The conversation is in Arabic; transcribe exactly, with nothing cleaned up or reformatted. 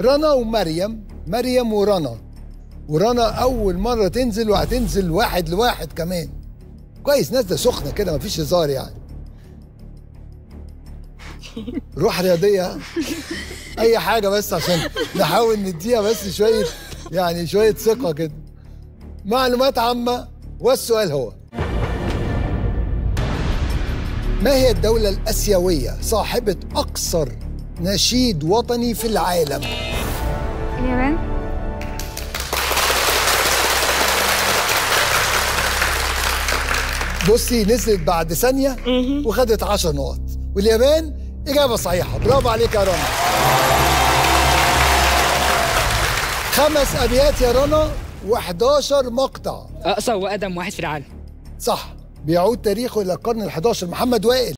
رنا ومريم، مريم ورنا ورنا أول مرة تنزل، وهتنزل واحد لواحد كمان. كويس، نازلة سخنة كده مفيش هزار يعني. روح رياضية أي حاجة بس عشان نحاول نديها بس شوية يعني شوية ثقة كده. معلومات عامة، والسؤال هو: ما هي الدولة الآسيوية صاحبة أقصر نشيد وطني في العالم؟ اليابان. بصي نزلت بعد ثانية وخدت عشر نقط، واليابان إجابة صحيحة. برافو عليك يا رنا. خمس أبيات يا رنا وحداشر مقطع. أقصى وأقدم واحد في العالم. صح، بيعود تاريخه إلى القرن الحادي عشر، محمد وائل.